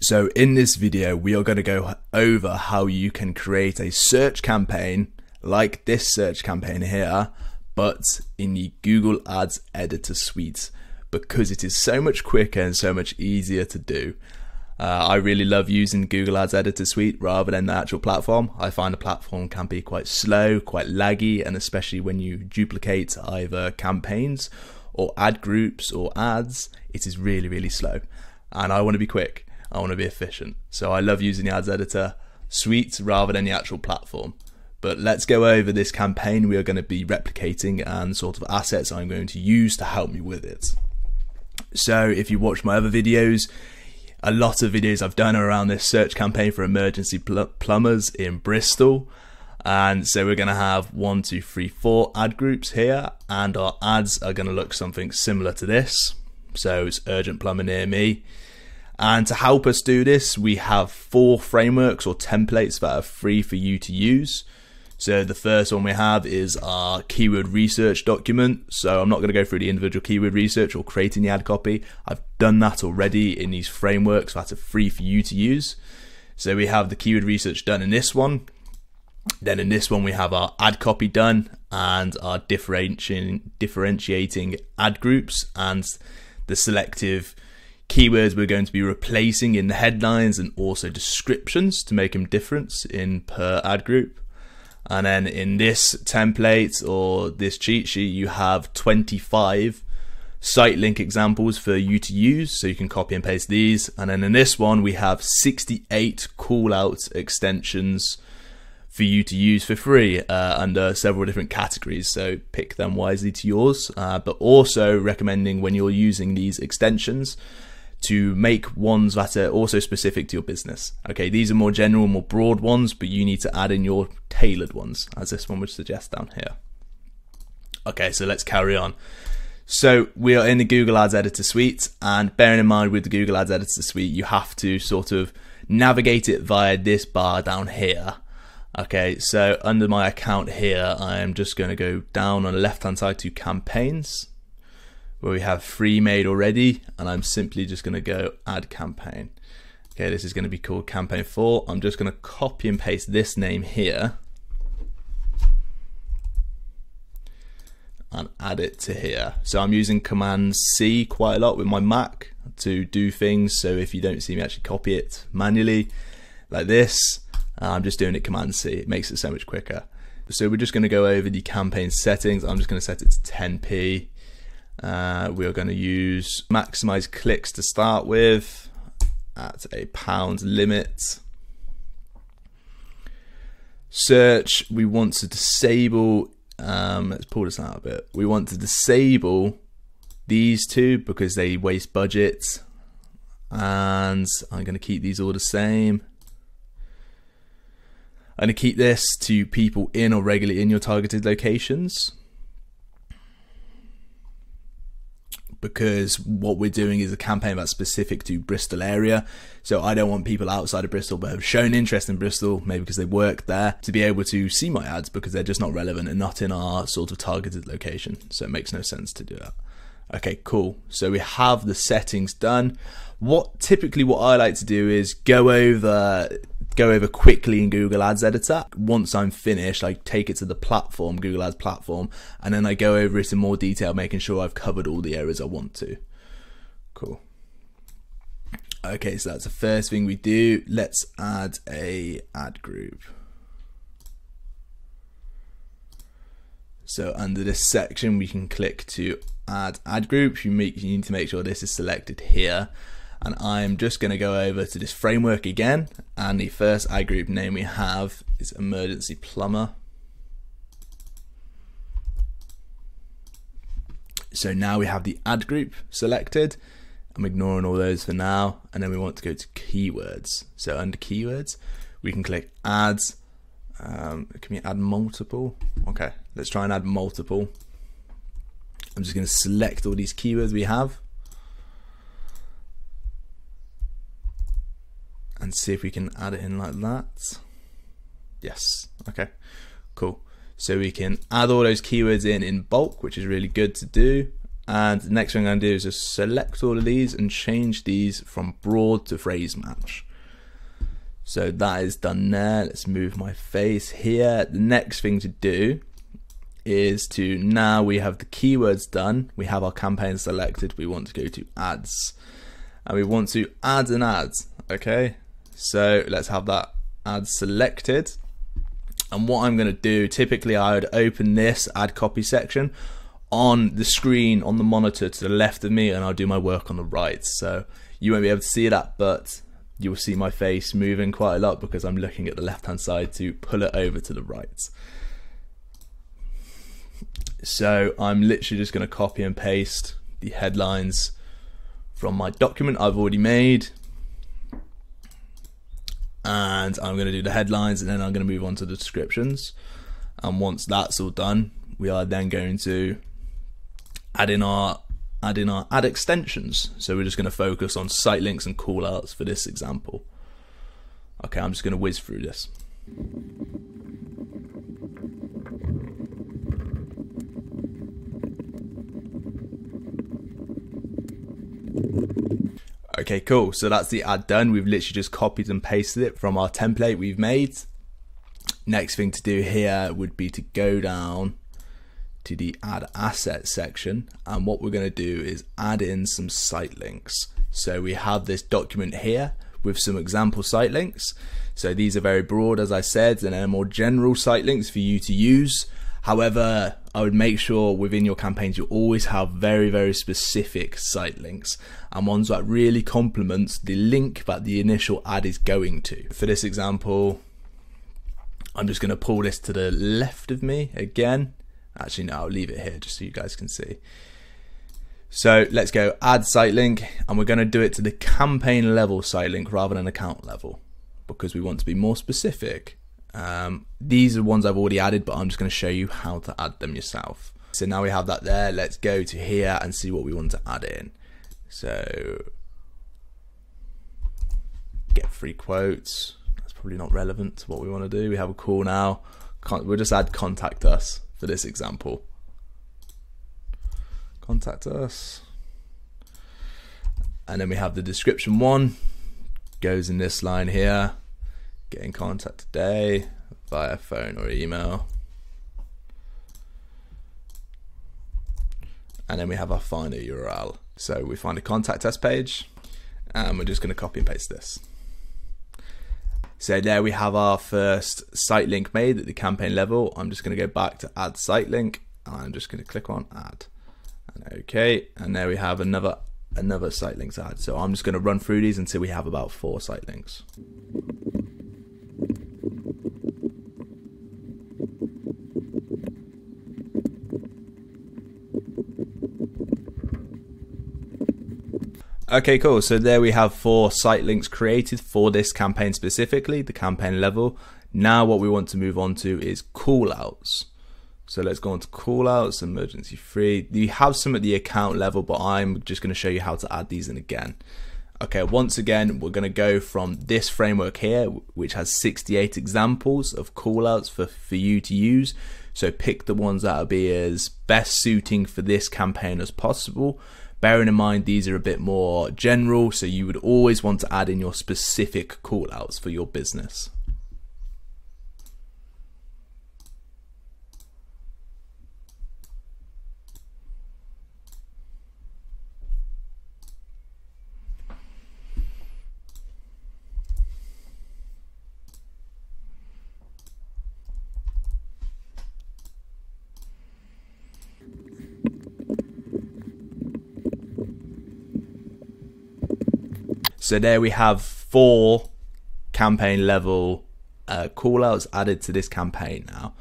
So in this video, we are going to go over how you can create a search campaign like this search campaign here, but in the Google Ads Editor suite, because it is so much quicker and so much easier to do. I really love using Google Ads Editor suite rather than the actual platform. I find the platform can be quite slow, quite laggy, and especially when you duplicate either campaigns or ad groups or ads, it is really, really slow. And I want to be quick. I want to be efficient. So I love using the Ads Editor suite rather than the actual platform. But let's go over this campaign we are going to be replicating and sort of assets I'm going to use to help me with it. So if you watch my other videos, a lot of videos I've done around this search campaign for emergency plumbers in Bristol. And so we're going to have 1, 2, 3, 4 ad groups here, and our ads are going to look something similar to this. So it's urgent plumber near me. And to help us do this, we have 4 frameworks or templates that are free for you to use. So the first one we have is our keyword research document. So I'm not going to go through the individual keyword research or creating the ad copy. I've done that already in these frameworks that are free for you to use. So we have the keyword research done in this one. Then in this one, we have our ad copy done and our differentiating ad groups and the selective keywords we're going to be replacing in the headlines and also descriptions to make them different in per ad group. And then in this template or this cheat sheet, you have 25 site link examples for you to use, so you can copy and paste these. And then in this one, we have 68 call out extensions for you to use for free under several different categories, so pick them wisely to yours, but also recommending when you're using these extensions to make ones that are also specific to your business. Okay, these are more general, more broad ones, but you need to add in your tailored ones, as this one would suggest down here. Okay, so let's carry on. So we are in the Google Ads Editor suite, and bearing in mind with the Google Ads Editor suite, you have to sort of navigate it via this bar down here. Okay, so under my account here, I am just going to go down on the left-hand side to campaigns, where we have 3 made already, and I'm simply just going to go add campaign. Okay, this is going to be called campaign 4. I'm just going to copy and paste this name here and add it to here. So I'm using command C quite a lot with my Mac to do things, so if you don't see me actually copy it manually like this, I'm just doing it command C. It makes it so much quicker. So we're just going to go over the campaign settings. I'm just going to set it to 10p. We are going to use maximize clicks to start with at a pound limit. Search, we want to disable, let's pull this out a bit. We want to disable these two because they waste budget, and I'm going to keep these all the same. I'm going to keep this to people in or regularly in your targeted locations, because what we're doing is a campaign that's specific to Bristol area. So I don't want people outside of Bristol but have shown interest in Bristol, maybe because they work there, to be able to see my ads, because they're just not relevant and not in our sort of targeted location. So it makes no sense to do that. Okay, cool. So we have the settings done. Typically what I like to do is go over quickly in Google Ads Editor. Once I'm finished, I take it to the platform, Google Ads platform, and then I go over it in more detail, making sure I've covered all the areas I want to. Cool. Okay, so that's the first thing we do. Let's add a ad group. So under this section, we can click to add ad groups. You need to make sure this is selected here. And I'm just going to go over to this framework again, and the first ad group name we have is emergency plumber. So now we have the ad group selected. I'm ignoring all those for now, and then we want to go to keywords. So under keywords, we can click ads. Can we add multiple? Okay, let's try and add multiple. I'm just going to select all these keywords we have and see if we can add it in like that. Yes, okay, cool. So we can add all those keywords in bulk, which is really good to do. And the next thing I'm going to do is just select all of these and change these from broad to phrase match. So that is done there. Let's move my face here. The next thing to do is to, now we have the keywords done, we have our campaign selected, we want to go to ads. And we want to add an ad, okay? So let's have that ad selected. And what I'm going to do, typically I would open this ad copy section on the screen, on the monitor to the left of me, and I'll do my work on the right. So you won't be able to see that, but you'll see my face moving quite a lot because I'm looking at the left-hand side to pull it over to the right. So I'm literally just going to copy and paste the headlines from my document I've already made. And I'm going to do the headlines, and then I'm going to move on to the descriptions. And once that's all done, we are then going to add in our ad extensions. So we're just going to focus on site links and call outs for this example. Okay, I'm just going to whiz through this. Okay, cool. So that's the ad done. We've literally just copied and pasted it from our template we've made. Next thing to do here would be to go down to the ad asset section, and what we're going to do is add in some site links. So we have this document here with some example site links. So these are very broad, as I said, and they're more general site links for you to use. However, I would make sure within your campaigns you always have very, very specific site links, and ones that really complement the link that the initial ad is going to. For this example, I'm just going to pull this to the left of me again. Actually, no, I'll leave it here just so you guys can see. So let's go add site link, and we're going to do it to the campaign level site link rather than account level because we want to be more specific. These are ones I've already added, but I'm just going to show you how to add them yourself. So now we have that there. Let's go to here and see what we want to add in. So get free quotes. That's probably not relevant to what we want to do. We have a call now. We'll just add contact us. For this example, contact us, and then we have the description one, goes in this line here, get in contact today via phone or email, and then we have our find a URL. So we find a contact us page, and we're just going to copy and paste this. So there we have our first site link made at the campaign level. I'm just going to go back to add site link, and I'm just going to click on add. And okay, and there we have another site links ad. So I'm just going to run through these until we have about 4 site links. Okay, cool. So there we have 4 site links created for this campaign specifically, the campaign level. Now what we want to move on to is callouts. So let's go on to callouts, emergency free. You have some at the account level, but I'm just going to show you how to add these in again. Okay, once again, we're going to go from this framework here, which has 68 examples of callouts for you to use. So pick the ones that will be as best suiting for this campaign as possible. Bearing in mind, these are a bit more general, so you would always want to add in your specific callouts for your business. So there we have 4 campaign level callouts added to this campaign now.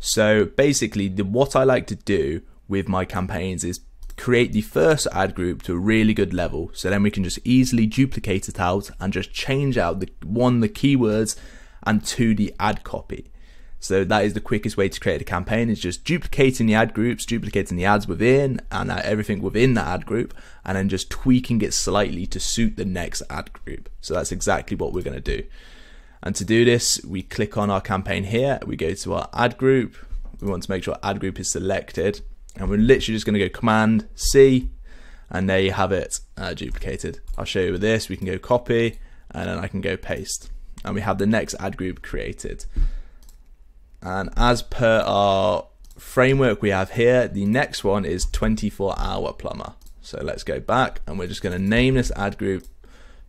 So basically what I like to do with my campaigns is create the first ad group to a really good level. So then we can just easily duplicate it out and just change out the keywords, and 2, the ad copy. So that is the quickest way to create a campaign, is just duplicating the ad groups, duplicating the ads within and everything within the ad group, and then just tweaking it slightly to suit the next ad group. So that's exactly what we're going to do. And to do this, we click on our campaign here, we go to our ad group. We want to make sure ad group is selected, and we're literally just going to go Command C, and there you have it, duplicated. I'll show you with this. We can go copy, and then I can go paste, and we have the next ad group created. And as per our framework we have here, the next one is 24-hour plumber. So let's go back, and we're just going to name this ad group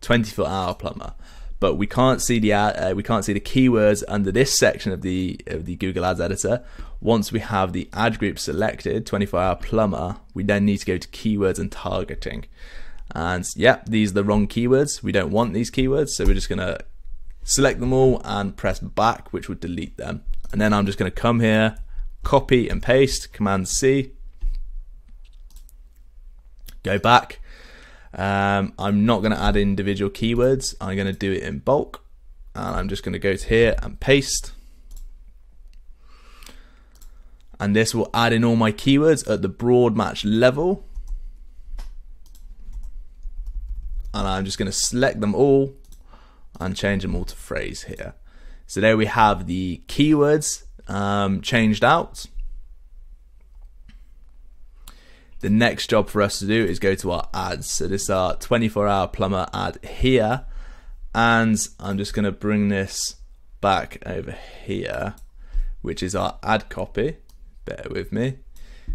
24-hour plumber. But we can't see the keywords under this section of the Google Ads Editor. Once we have the ad group selected, 24-hour plumber, we then need to go to keywords and targeting. And yeah, these are the wrong keywords. We don't want these keywords, so we're just going to select them all and press back, which would delete them. And then I'm just going to come here, copy and paste, Command C, go back. I'm not going to add individual keywords. I'm going to do it in bulk, and I'm just going to go to here and paste. And this will add in all my keywords at the broad match level. And I'm just going to select them all and change them all to phrase here. So there we have the keywords changed out. The next job for us to do is go to our ads. So this is our 24-hour plumber ad here, and I'm just going to bring this back over here, which is our ad copy. Bear with me.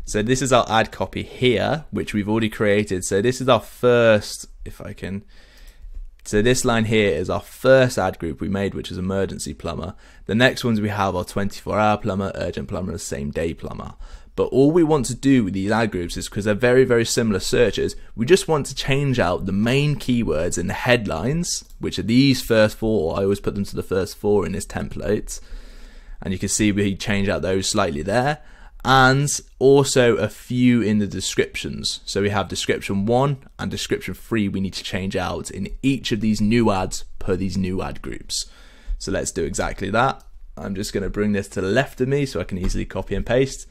So this is our ad copy here, which we've already created. So this is our first, if I can. So this line here is our first ad group we made, which is emergency plumber. The next ones we have are 24-hour plumber, urgent plumber, and same-day plumber. But all we want to do with these ad groups is, because they're very, very similar searches, we just want to change out the main keywords in the headlines, which are these first four. I always put them to the first four in this template. And you can see we change out those slightly there. And also a few in the descriptions. So we have description 1 and description 3 we need to change out in each of these new ads per these new ad groups. So let's do exactly that. I'm just going to bring this to the left of me so I can easily copy and paste.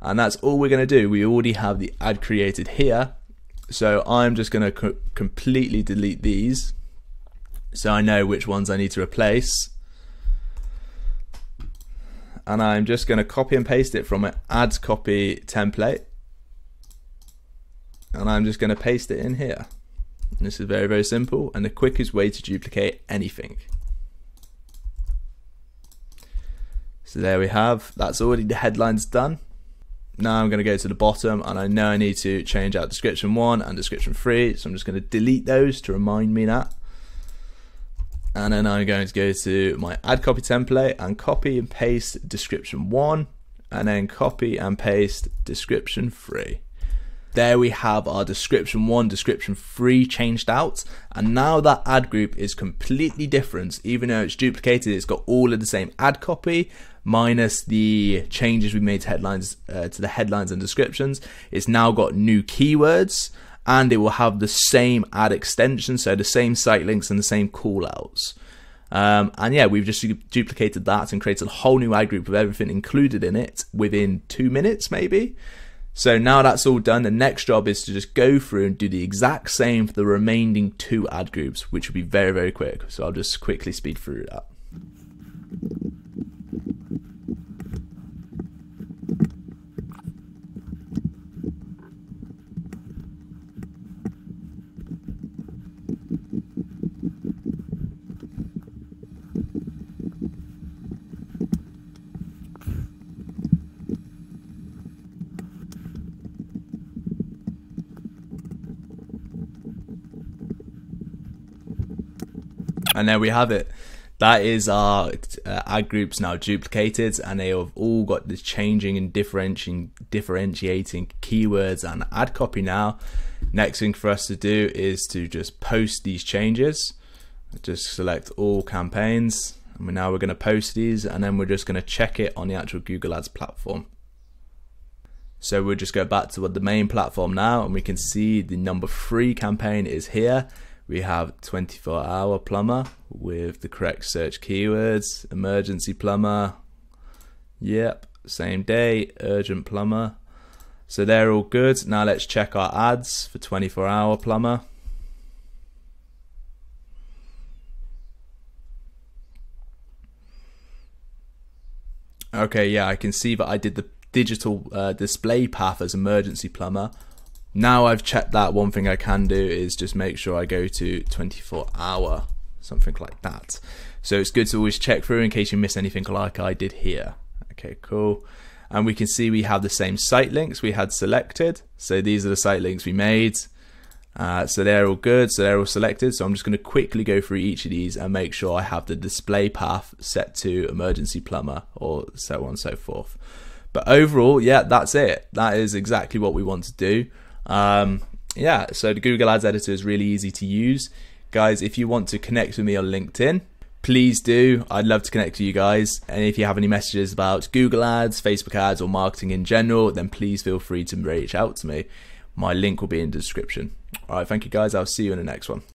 And that's all we're going to do. We already have the ad created here. So I'm just going to completely delete these, so I know which ones I need to replace. And I'm just going to copy and paste it from an ads copy template, and I'm just going to paste it in here. And this is very, very simple and the quickest way to duplicate anything. So there we have, that's already the headlines done. Now I'm going to go to the bottom, and I know I need to change out description 1 and description 3, so I'm just going to delete those to remind me that. And then I'm going to go to my ad copy template and copy and paste description 1, and then copy and paste description 3. There we have our description 1, description 3 changed out, and now that ad group is completely different. Even though it's duplicated, it's got all of the same ad copy minus the changes we made to headlines, to the headlines and descriptions. It's now got new keywords, and it will have the same ad extension, so the same site links and the same callouts. And yeah, we've just duplicated that and created a whole new ad group with everything included in it within 2 minutes maybe. So now that's all done, the next job is to just go through and do the exact same for the remaining 2 ad groups, which will be very, very quick. So I'll just quickly speed through that. And there we have it. That is our ad groups now duplicated, and they have all got the changing and differentiating keywords and ad copy now. Next thing for us to do is to just post these changes. Just select all campaigns, and now we're going to post these, and then we're just going to check it on the actual Google Ads platform. So we'll just go back to the main platform now, and we can see the number 3 campaign is here. We have 24-hour plumber with the correct search keywords, emergency plumber, yep, same day, urgent plumber. So they're all good. Now let's check our ads for 24-hour plumber. Okay, yeah, I can see that I did the digital display path as emergency plumber. Now I've checked that, one thing I can do is just make sure I go to 24 hour, something like that. So it's good to always check through in case you miss anything like I did here. Okay, cool. And we can see we have the same site links we had selected. So these are the site links we made. So they're all good, so they're all selected. So I'm just going to quickly go through each of these and make sure I have the display path set to emergency plumber or so on and so forth. But overall, yeah, that's it. That is exactly what we want to do. Yeah, so the Google Ads Editor is really easy to use. Guys, if you want to connect with me on LinkedIn, please do. I'd love to connect with you guys. And if you have any messages about Google Ads, Facebook Ads, or marketing in general, then please feel free to reach out to me. My link will be in the description. All right, thank you guys. I'll see you in the next one.